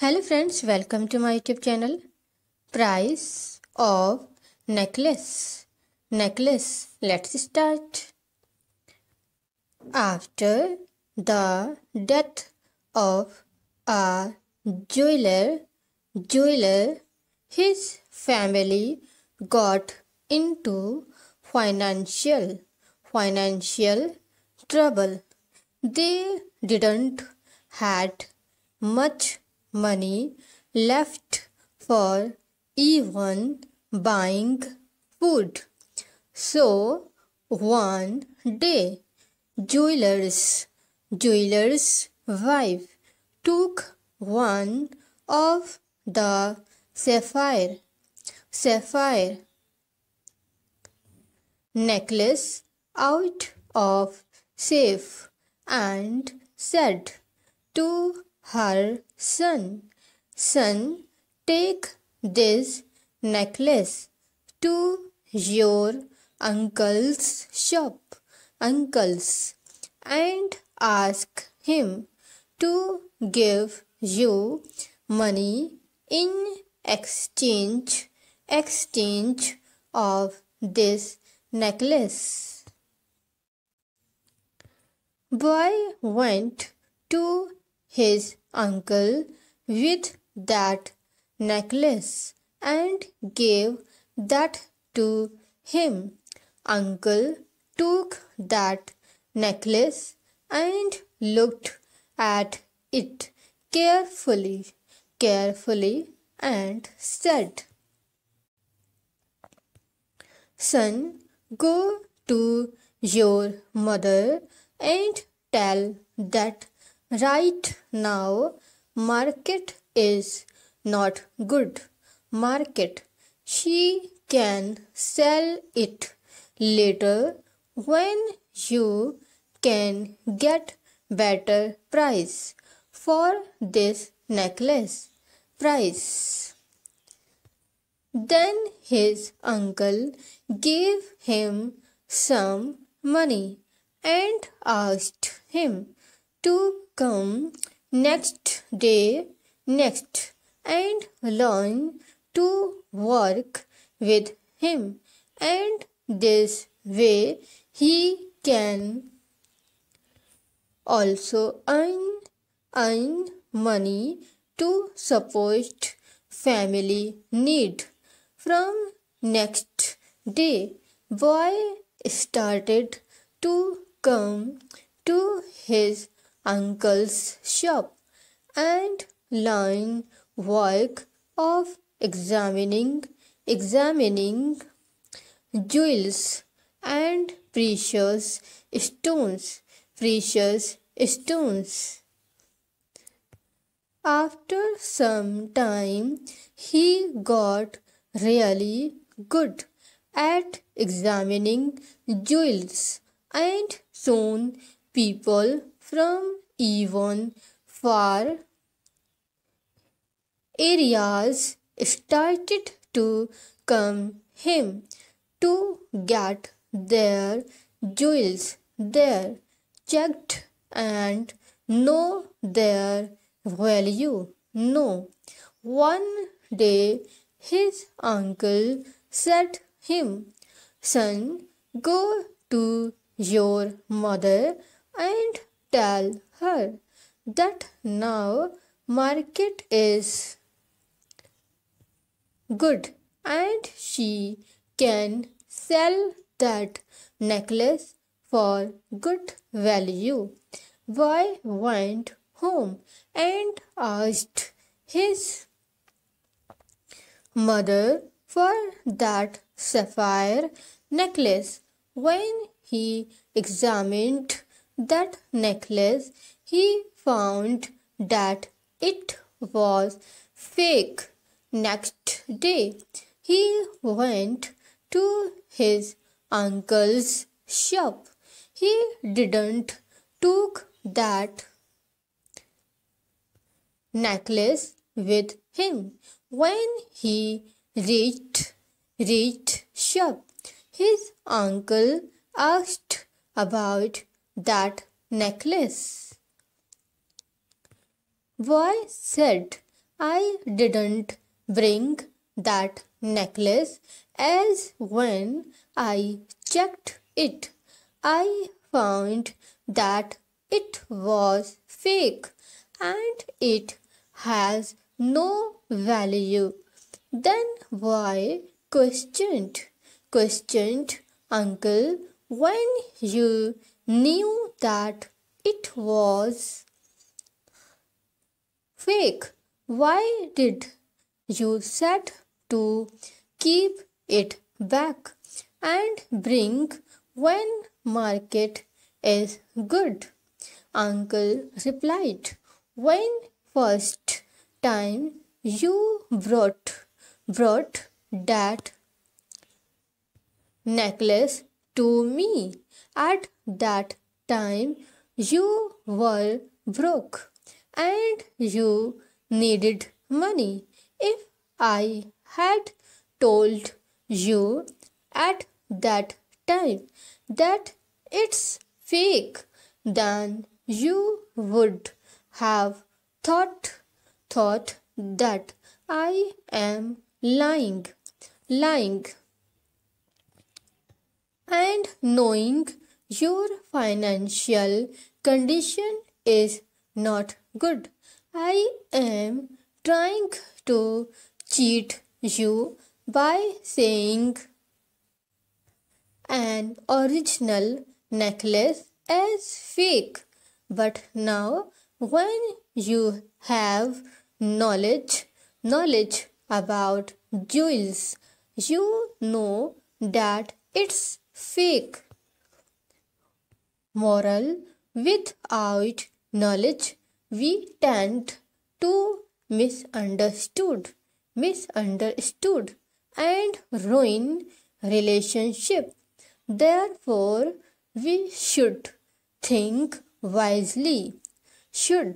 Hello friends, welcome to my YouTube channel. Price of necklace. Let's start. After the death of a jeweler, his family got into financial trouble. They didn't had much money left for even buying food. So one day, jeweler's wife took one of the sapphire necklace out of safe and said to her son, take this necklace to your uncle's shop and ask him to give you money in exchange of this necklace. Boy went to his uncle with that necklace and gave that to him. Uncle took that necklace and looked at it carefully and said, son, go to your mother and tell that right now market is not good market. She can sell it later when you can get better price for this necklace. Then his uncle gave him some money and asked him to come next day and learn to work with him, and this way he can also earn money to support family need. From next day, boy started to come to his uncle's shop and learn work of examining jewels and precious stones. After some time, he got really good at examining jewels, and soon people from even far areas started to come him to get their jewels there checked and know their value. One day his uncle said him, son, go to your mother and tell her that now market is good and she can sell that necklace for good value. Boy went home and asked his mother for that sapphire necklace. When he examined that necklace, he found that it was fake. Next day, he went to his uncle's shop. He didn't took that necklace with him. When he reached shop, his uncle asked about that necklace. Boy said I didn't bring that necklace, as when I checked it, I found that it was fake and it has no value. Then why questioned uncle when you knew that it was fake? Why did you said to keep it back and bring when market is good? Uncle replied, when first time you brought that necklace to me, at that time you were broke and you needed money. If I had told you at that time that it's fake, then you would have thought that I am lying. And knowing your financial condition is not good, I am trying to cheat you by saying an original necklace is fake. But now when you have knowledge about jewels, you know that it's fake. Moral: without knowledge, we tend to misunderstood and ruin relationship. Therefore, we should think wisely. So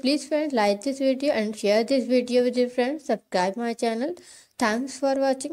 please friends, like this video and share this video with your friends. Subscribe my channel. Thanks for watching.